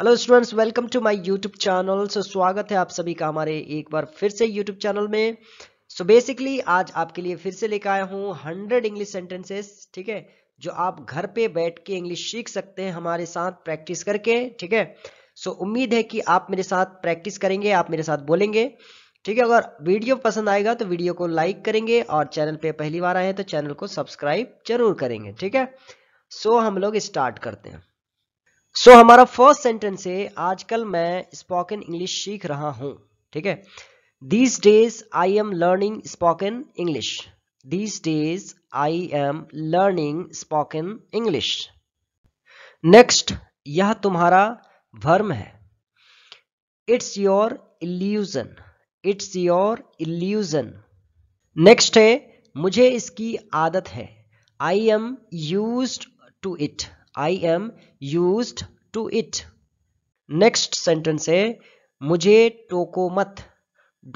Hello students, welcome to my YouTube channel. So स्वागत है आप सभी का हमारे एक बार फिर से यूट्यूब चैनल में। सो बेसिकली आज आपके लिए फिर से लेकर आया हूँ 100 इंग्लिश सेंटेंसेस, ठीक है, जो आप घर पे बैठ के इंग्लिश सीख सकते हैं हमारे साथ प्रैक्टिस करके, ठीक है। सो उम्मीद है कि आप मेरे साथ प्रैक्टिस करेंगे, आप मेरे साथ बोलेंगे, ठीक है। अगर वीडियो पसंद आएगा तो वीडियो को लाइक करेंगे और चैनल पर पहली बार आए हैं तो चैनल को सब्सक्राइब जरूर करेंगे, ठीक है। सो हम लोग स्टार्ट करते हैं। सो हमारा फर्स्ट सेंटेंस है, आजकल मैं स्पोकन इंग्लिश सीख रहा हूं, ठीक है। These days I am learning spoken English, these days I am learning spoken English. Next, यह तुम्हारा भ्रम है, it's your illusion, it's your illusion. Next है, मुझे इसकी आदत है, I am used to it, I am used to it. Next sentence है, मुझे टोको मत,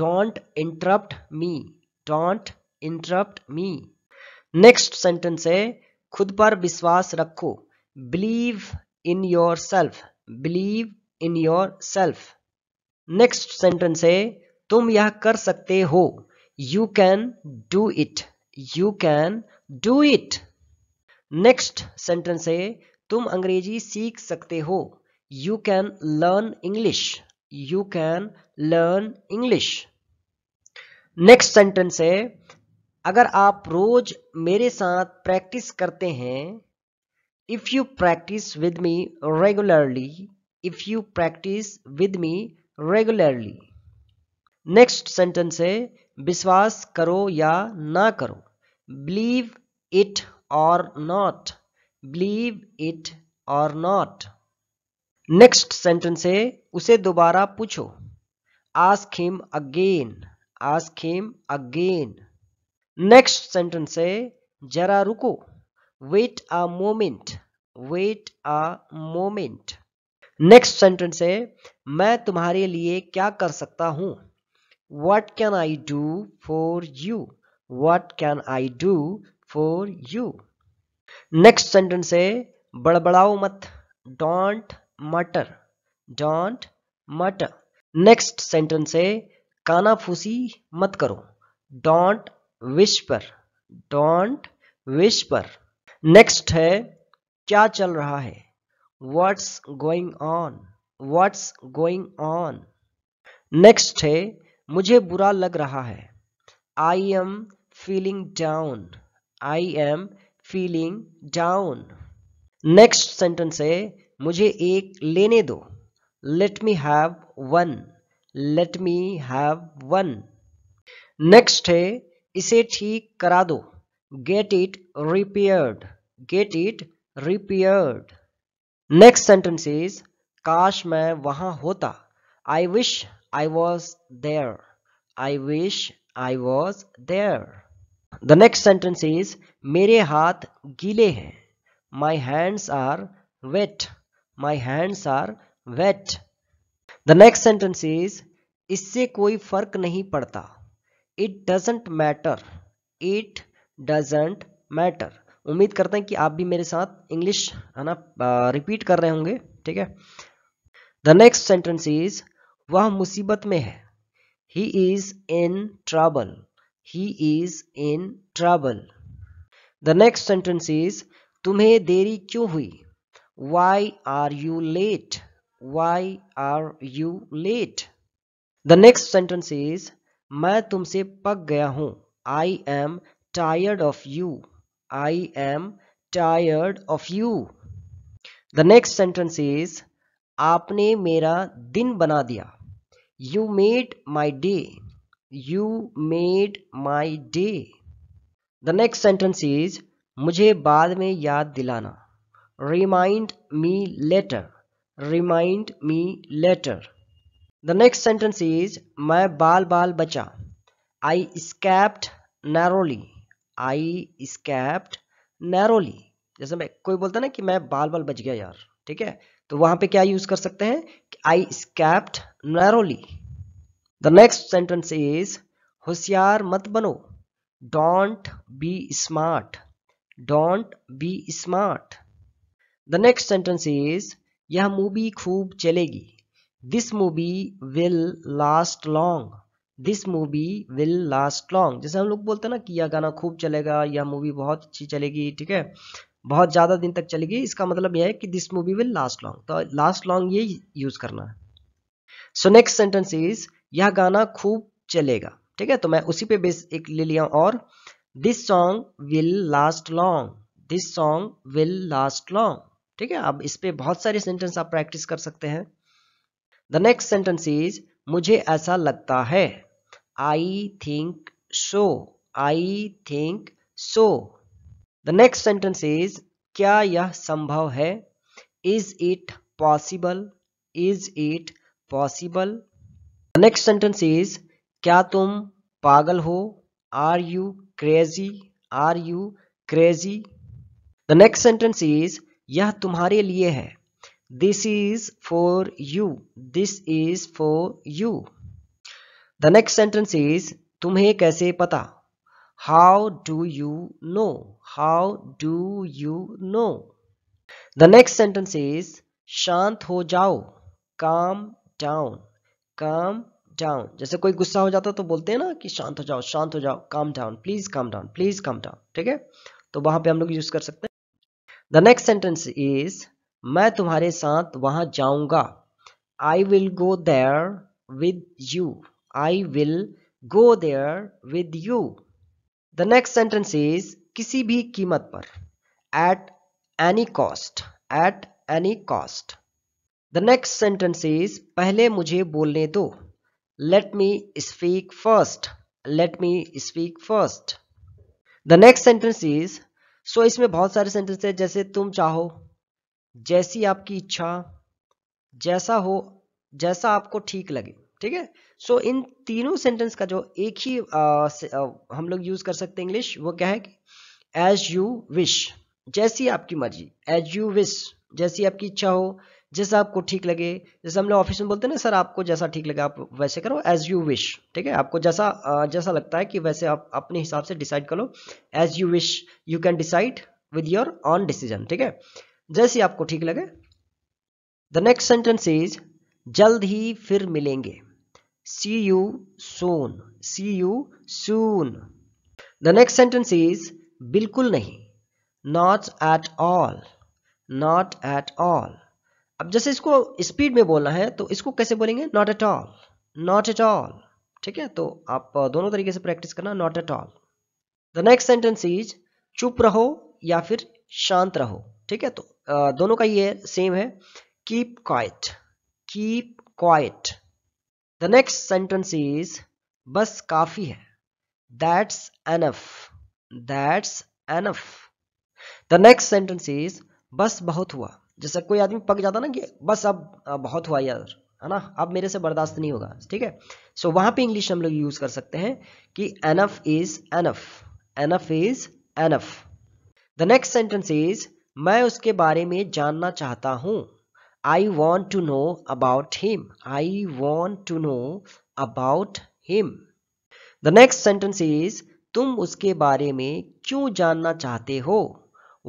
don't interrupt me, don't interrupt me. Next sentence है, खुद पर विश्वास रखो, believe in yourself, believe in yourself. Next sentence है, तुम यह कर सकते हो, you can do it, you can do it. Next sentence है, तुम अंग्रेजी सीख सकते हो, you can learn English, you can learn English. Next sentence है, अगर आप रोज मेरे साथ प्रैक्टिस करते हैं, if you practice with me regularly, if you practice with me regularly. Next sentence है, विश्वास करो या ना करो, believe it or not, believe it or not। Next sentence है, उसे दोबारा पूछो, ask him again, ask him again। Next sentence है, जरा रुको, wait a moment, wait a moment। Next sentence है, मैं तुम्हारे लिए क्या कर सकता हूँ, what can I do for you, what can I do for you। Next sentence है, बड़बड़ाओ मत, डोंट मटर, डोंट मटर। नेक्स्ट सेंटेंस है, कानाफूसी मत करो, don't whisper, don't whisper. Next है, क्या चल रहा है, what's going on, what's going on. Next है, मुझे बुरा लग रहा है, I am feeling down, I am feeling down। Next sentence है, मुझे एक लेने दो, let me have one, let me have one। Next है, इसे ठीक करा दो, get it repaired, get it repaired। Next sentence is, काश मैं वहाँ होता, I wish I was there, I wish I was there। The next sentence is, मेरे हाथ गीले हैं, my hands are wet, my hands are wet। The next sentence is, इससे कोई फर्क नहीं पड़ता, it doesn't matter, it doesn't matter। उम्मीद करते हैं कि आप भी मेरे साथ इंग्लिश है ना रिपीट कर रहे होंगे, ठीक है। The next sentence is, वह मुसीबत में है, he is in trouble, he is in trouble। The next sentence is, तुम्हें देरी क्यों हुई, why are you late, why are you late। The next sentence is, मैं तुमसे पक गया हूँ, I am tired of you, I am tired of you। The next sentence is, आपने मेरा दिन बना दिया, you made my day, you made my day। The next sentence is, मुझे बाद में याद दिलाना, remind me later, remind me later। The next sentence is, मैं बाल बाल बचा, I escaped narrowly, I escaped narrowly। जैसे मैं कोई बोलता ना कि मैं बाल बाल बच गया यार, ठीक है, तो वहां पे क्या यूज कर सकते हैं, I escaped narrowly। The next sentence is, होशियार मत बनो, don't be smart, don't be smart। The next sentence is, यह मूवी खूब चलेगी। This movie will last long, this movie will last long. जैसे हम लोग बोलते हैं ना कि यह गाना खूब चलेगा, यह मूवी बहुत अच्छी चलेगी, ठीक है, बहुत ज़्यादा दिन तक चलेगी, इसका मतलब यह है कि this movie will last long. तो लास्ट लॉन्ग ये यूज़ करना है। सो नेक्स्ट सेंटेंस इज यह गाना खूब चलेगा, ठीक है, तो मैं उसी पे बेस एक ले लिया और this song will last long, this song will last long, ठीक है। अब इस पे बहुत सारे सेंटेंस आप प्रैक्टिस कर सकते हैं। द नेक्स्ट सेंटेंस इज मुझे ऐसा लगता है, I think so, I think so. The next sentence is क्या यह संभव है, is it possible, is it possible. The next sentence is क्या तुम पागल हो, are you crazy, are you crazy. The next sentence is यह तुम्हारे लिए है, this is for you, this is for you. The next sentence is तुम्हें कैसे पता, how do you know, how do you know. The next sentence is शांत हो जाओ, काम डाउन, काम डाउन। जैसे कोई गुस्सा हो जाता तो बोलते हैं ना कि शांत हो जाओ, शांत हो जाओ, calm down please, calm down please, calm down, ठीक है, तो वहां पे हम लोग यूज कर सकते हैं। द नेक्स्ट सेंटेंस इज मैं तुम्हारे साथ वहां जाऊंगा, I will go there with you, I will go there with you. The next sentence is किसी भी कीमत पर, at any cost, at any cost. The next sentence is पहले मुझे बोलने दो, let me speak first, let me speak first. The next sentence is so इसमें बहुत सारे सेंटेंस है, जैसे तुम चाहो, जैसी आपकी इच्छा, जैसा हो, जैसा आपको ठीक लगे, ठीक है। सो इन तीनों सेंटेंस का जो एक ही हम लोग यूज कर सकते हैं इंग्लिश, वो क्या है कि एज यू विश, जैसी आपकी मर्जी, एज यू विश, जैसी आपकी इच्छा हो, जैसा आपको ठीक लगे। जैसे हम लोग ऑफिस में बोलते हैं ना, सर आपको जैसा ठीक लगे आप वैसे करो, एज यू विश, ठीक है, आपको जैसा लगता है कि वैसे आप अपने हिसाब से डिसाइड करो, as you wish, you can decide with your own decision, ठीक है, जैसी आपको ठीक लगे। द नेक्स्ट सेंटेंस इज जल्द ही फिर मिलेंगे, see you soon, see you soon. The next sentence is बिल्कुल नहीं, not at all, not at all. अब जैसे इसको स्पीड में बोलना है तो इसको कैसे बोलेंगे, not at all, not at all, ठीक है, तो आप दोनों तरीके से प्रैक्टिस करना, not at all. The next sentence is चुप रहो या फिर शांत रहो, ठीक है, तो दोनों का ये सेम है, keep quiet, keep quiet. The next sentence is बस काफी है, that's enough, that's enough. The next sentence is बस बहुत हुआ। जैसे कोई आदमी पक जाता ना कि बस अब बहुत हुआ यार, है ना, अब मेरे से बर्दाश्त नहीं होगा, ठीक है, सो वहां पे इंग्लिश हम लोग यूज कर सकते हैं कि enough is enough, enough is enough. The next sentence is मैं उसके बारे में जानना चाहता हूं, I want to know about him, I want to know about him. The next sentence is तुम उसके बारे में क्यों जानना चाहते हो,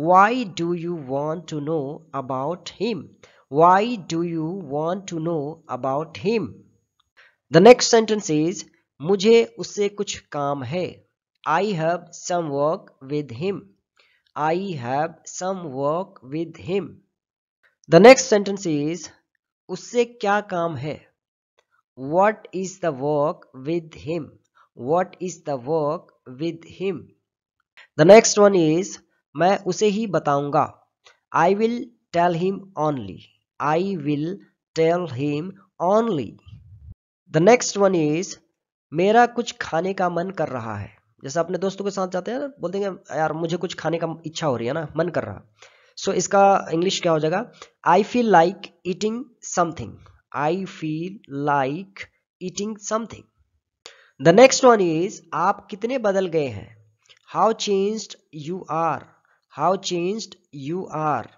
Why do you want to know about him? Why do you want to know about him? The next sentence is मुझे उससे कुछ काम है, I have some work with him, I have some work with him. The next sentence is उससे क्या काम है, What is the work with him? What is the work with him? The next one is मैं उसे ही बताऊंगा, I will tell him only, I will tell him only. The next one is मेरा कुछ खाने का मन कर रहा है। जैसे अपने दोस्तों के साथ जाते हैं ना, बोलते हैं यार मुझे कुछ खाने का इच्छा हो रही है ना, मन कर रहा। सो इसका इंग्लिश क्या हो जाएगा, I feel like eating something, I feel like eating something. The next one is आप कितने बदल गए हैं, how changed you are, How changed you are.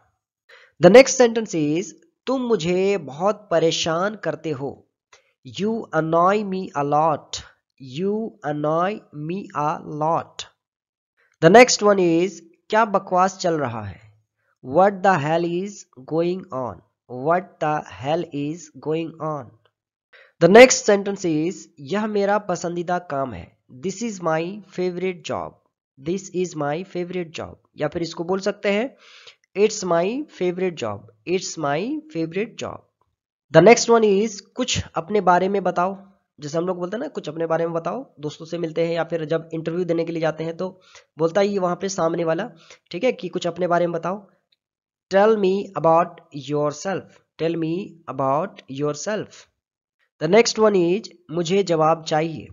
The next sentence is तुम मुझे बहुत परेशान करते हो, You annoy me a lot, You annoy me a lot. The next one is क्या बकवास चल रहा है, What the hell is going on, What the hell is going on? The next sentence is यह मेरा पसंदीदा काम है. This is my favorite job. This is my favorite job. या फिर इसको बोल सकते हैं It's my favorite job. It's my favorite job. The next one is कुछ अपने बारे में बताओ. जैसे हम लोग बोलते हैं ना कुछ अपने बारे में बताओ, दोस्तों से मिलते हैं या फिर जब इंटरव्यू देने के लिए जाते हैं तो बोलता है ये वहां पे सामने वाला, ठीक है, कि कुछ अपने बारे में बताओ. Tell me about yourself. Tell me about yourself. The next one is मुझे जवाब चाहिए.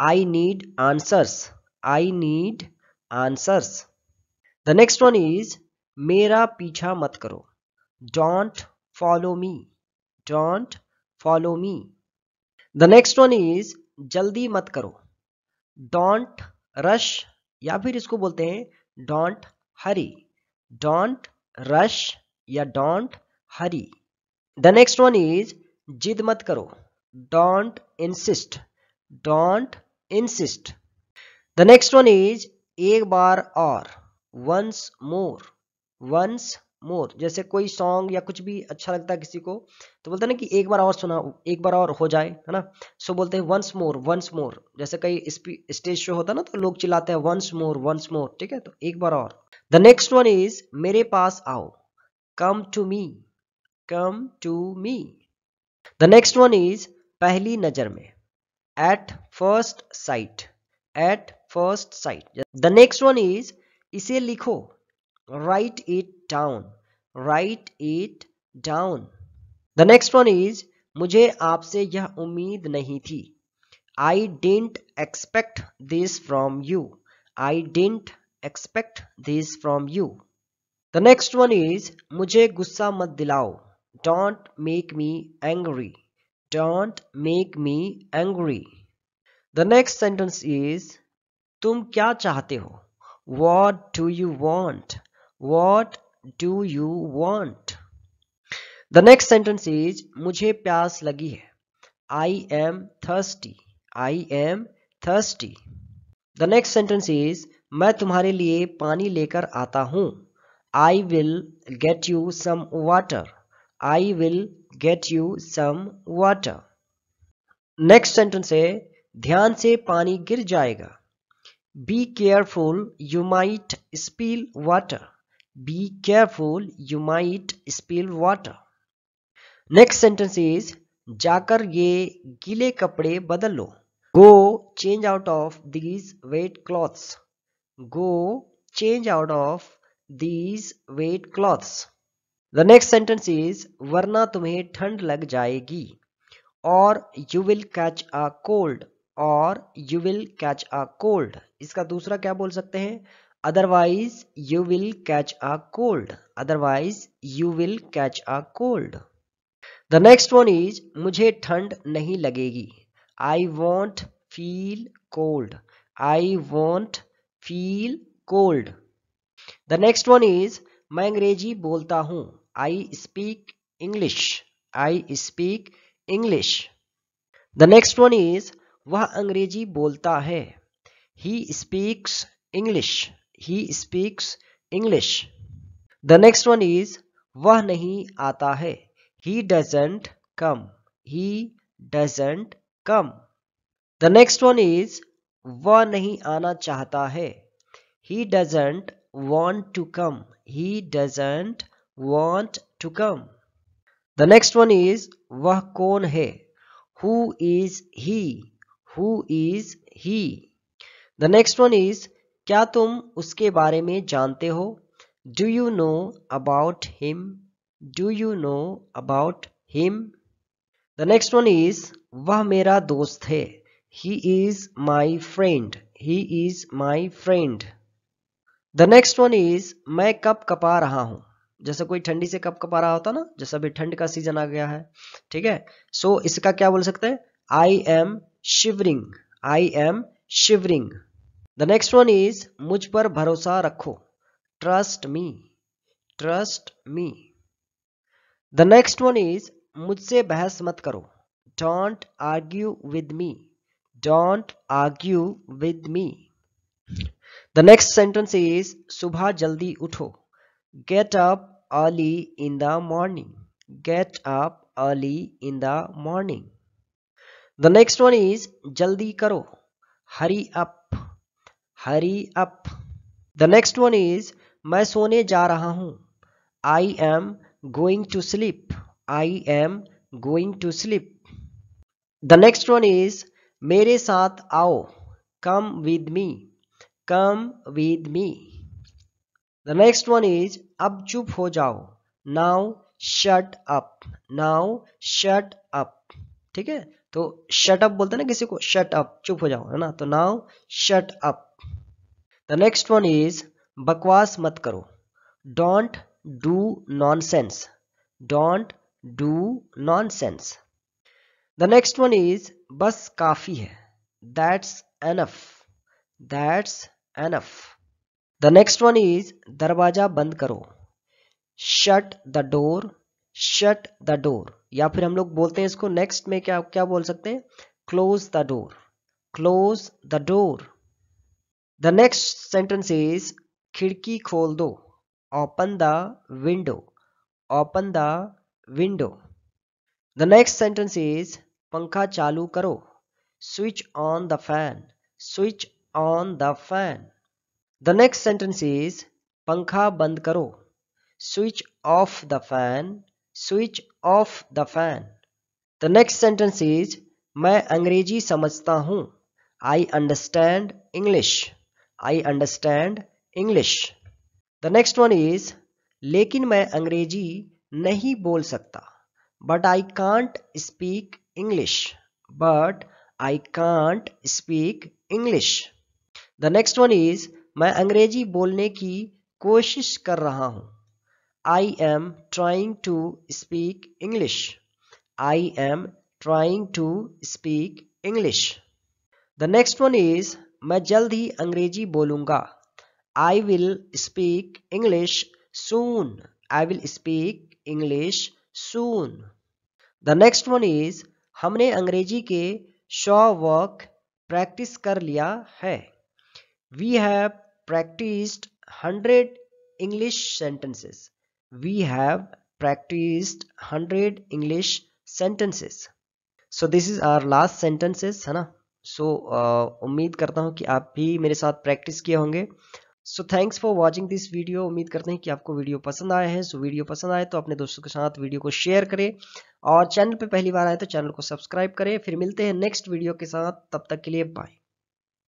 I need answers. I need answers. The next one is मेरा पीछा मत करो. Don't follow me. Don't follow me. The next one is जल्दी मत करो. Don't rush. या फिर इसको बोलते हैं डोंट हरी. डोंट रश या don't hurry. The next one is जिद मत करो. Don't insist. Don't insist. The next one is एक बार और. Once more. Once more. जैसे कोई सॉन्ग या कुछ भी अच्छा लगता है किसी को तो बोलते हैं ना कि एक बार और सुना, एक बार और हो जाए, है ना, सो बोलते हैं वंस मोर. Once more. जैसे कई स्टेज शो होता है ना तो लोग चिल्लाते हैं वंस मोर वंस मोर, ठीक है, तो एक बार और. द नेक्स्ट वन इज मेरे पास आओ. Come to me. Come to me. The next one is पहली नजर में. At first sight. At first sight. The next one is इसे लिखो. Write it down. Write it down. The next one is मुझे आपसे यह उम्मीद नहीं थी. I didn't expect this from you. I didn't expect this from you. The next one is मुझे गुस्सा मत दिलाओ. Don't make me angry. Don't make me angry. The next sentence is तुम क्या चाहते हो? What do you want? What do you want? The next sentence is मुझे प्यास लगी है. I am thirsty. I am thirsty. The next sentence is मैं तुम्हारे लिए पानी लेकर आता हूँ. I will get you some water. I will get you some water. Next sentence है ध्यान से पानी गिर जाएगा. Be careful, you might spill water. Be careful, you might spill water. Next sentence is जाकर ये गीले कपड़े बदल लो. Go change out of these wet clothes. Go change out of these wet clothes. The next sentence is वरना तुम्हें ठंड लग जाएगी. Or you will catch a cold. Or you will catch a cold. इसका दूसरा क्या बोल सकते हैं? Otherwise you will catch a cold. Otherwise you will catch a cold. The next one is मुझे ठंड नहीं लगेगी. I won't feel cold. I won't feel cold. The next one is मैं अंग्रेजी बोलता हूँ. I speak English. I speak English. The next one is वह अंग्रेजी बोलता है. He speaks English. He speaks English. The next one is वह नहीं आता है. He doesn't come. He doesn't come. The next one is वह नहीं आना चाहता है. He doesn't want to come. He doesn't want to come. The next one is वह कौन है? Who is he? Who is he? The next one is क्या तुम उसके बारे में जानते हो? Do you know about him? Do you know about him? The next one is वह मेरा दोस्त है. He is my friend. He is my friend. The next one is मैं कप कपा रहा हूँ. जैसे कोई ठंडी से कप कपा रहा होता ना, जैसा भी ठंड का सीजन आ गया है, ठीक है, सो इसका क्या बोल सकते हैं? I am shivering. I am shivering. The next one is मुझ पर भरोसा रखो. Trust me. Trust me. The next one is मुझसे बहस मत करो. Don't argue with me. Don't argue with me. The next sentence is सुबह जल्दी उठो. Get up early in the morning. get up early in the morning. The next one is जल्दी करो, hurry up, hurry up. The next one is मैं सोने जा रहा हूँ, I am going to sleep, I am going to sleep. The next one is मेरे साथ आओ, come with me, come with me. The next one is अब चुप हो जाओ, now shut up, now shut up. ठीक है, तो shut up बोलते हैं ना किसी को, shut up चुप हो जाओ, है ना, तो now shut up. The next one is बकवास मत करो, don't do nonsense, don't do nonsense. The next one is बस काफी है, that's enough, that's enough. The next one is दरवाजा बंद करो, shut the door, shut the door. या फिर हम लोग बोलते हैं इसको नेक्स्ट में क्या क्या बोल सकते हैं, close the door, close the door. The next sentence is खिड़की खोल दो, open the window, open the window. The next sentence is पंखा चालू करो, switch on the fan, switch on the fan. The next sentence is पंखा बंद करो, switch off the fan, switch off the fan. The next sentence is मैं अंग्रेजी समझता हूँ, I understand English, I understand English. The next one is लेकिन मैं अंग्रेजी नहीं बोल सकता, but I can't speak English, but I can't speak English. The next one is मैं अंग्रेजी बोलने की कोशिश कर रहा हूँ, I am trying to speak English, I am trying to speak English. The next one is मैं जल्द ही अंग्रेजी बोलूँगा, I will speak English soon, I will speak English soon. The next one is हमने अंग्रेजी के 100 वर्क प्रैक्टिस कर लिया है, We have practiced 100 English sentences. We have practiced 100 English sentences. So this is our last sentences, है ना. So उम्मीद करता हूँ कि आप भी मेरे साथ प्रैक्टिस किए होंगे. So thanks for watching this video. उम्मीद करते हैं कि आपको वीडियो पसंद आया है. So वीडियो पसंद आए तो अपने दोस्तों के साथ वीडियो को शेयर करें और चैनल पे पहली बार आए तो चैनल को सब्सक्राइब करें. फिर मिलते हैं नेक्स्ट वीडियो के साथ, तब तक के लिए बाय.